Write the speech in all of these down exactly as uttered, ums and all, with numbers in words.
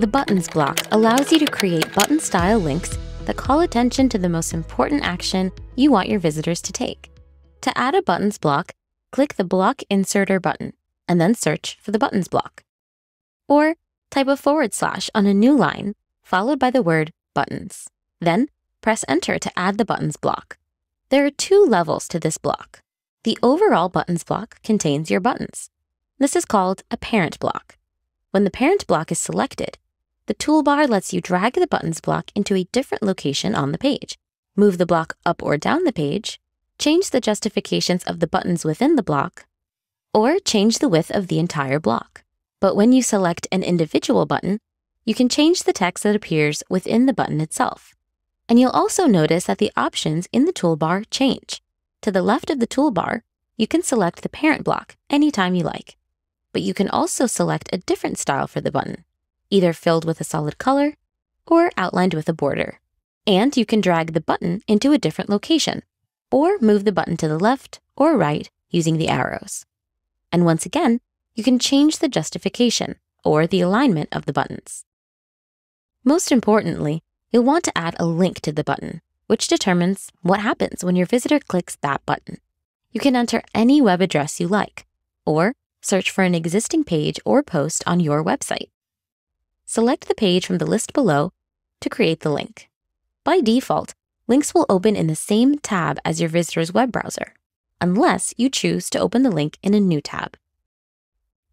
The Buttons block allows you to create button-style links that call attention to the most important action you want your visitors to take. To add a Buttons block, click the Block Inserter button and then search for the Buttons block. Or type a forward slash on a new line followed by the word Buttons. Then press Enter to add the Buttons block. There are two levels to this block. The overall Buttons block contains your buttons. This is called a parent block. When the parent block is selected, the toolbar lets you drag the Buttons block into a different location on the page, move the block up or down the page, change the justifications of the buttons within the block, or change the width of the entire block. But when you select an individual button, you can change the text that appears within the button itself. And you'll also notice that the options in the toolbar change. To the left of the toolbar, you can select the parent block anytime you like. But you can also select a different style for the button, either filled with a solid color or outlined with a border. And you can drag the button into a different location, or move the button to the left or right using the arrows. And once again, you can change the justification or the alignment of the buttons. Most importantly, you'll want to add a link to the button, which determines what happens when your visitor clicks that button. You can enter any web address you like, or search for an existing page or post on your website. Select the page from the list below to create the link. By default, links will open in the same tab as your visitor's web browser, unless you choose to open the link in a new tab.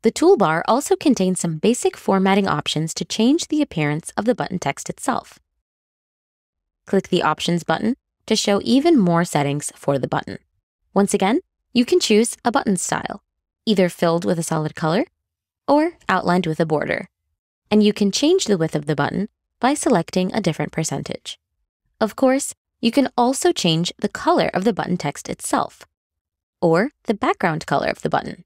The toolbar also contains some basic formatting options to change the appearance of the button text itself. Click the Options button to show even more settings for the button. Once again, you can choose a button style, either filled with a solid color or outlined with a border. And you can change the width of the button by selecting a different percentage. Of course, you can also change the color of the button text itself, or the background color of the button.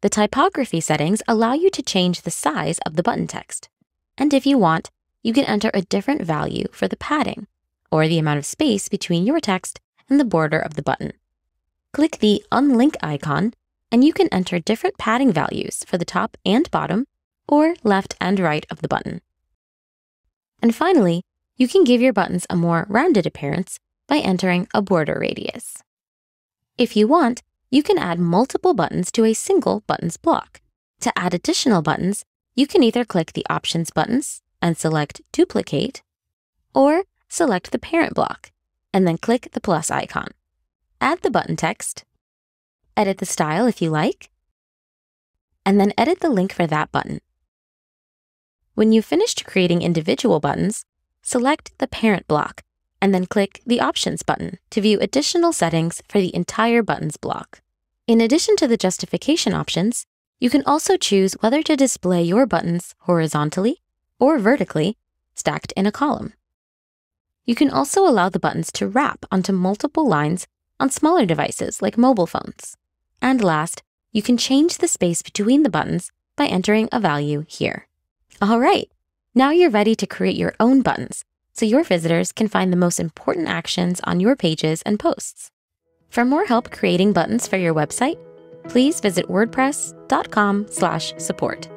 The typography settings allow you to change the size of the button text. And if you want, you can enter a different value for the padding, or the amount of space between your text and the border of the button. Click the Unlink icon, and you can enter different padding values for the top and bottom, or left and right of the button. And finally, you can give your buttons a more rounded appearance by entering a border radius. If you want, you can add multiple buttons to a single buttons block. To add additional buttons, you can either click the Options buttons and select Duplicate, or select the parent block and then click the plus icon. Add the button text, edit the style if you like, and then edit the link for that button. When you've finished creating individual buttons, select the parent block and then click the Options button to view additional settings for the entire buttons block. In addition to the justification options, you can also choose whether to display your buttons horizontally or vertically, stacked in a column. You can also allow the buttons to wrap onto multiple lines on smaller devices like mobile phones. And last, you can change the space between the buttons by entering a value here. All right, now you're ready to create your own buttons so your visitors can find the most important actions on your pages and posts. For more help creating buttons for your website, please visit WordPress dot com slash support.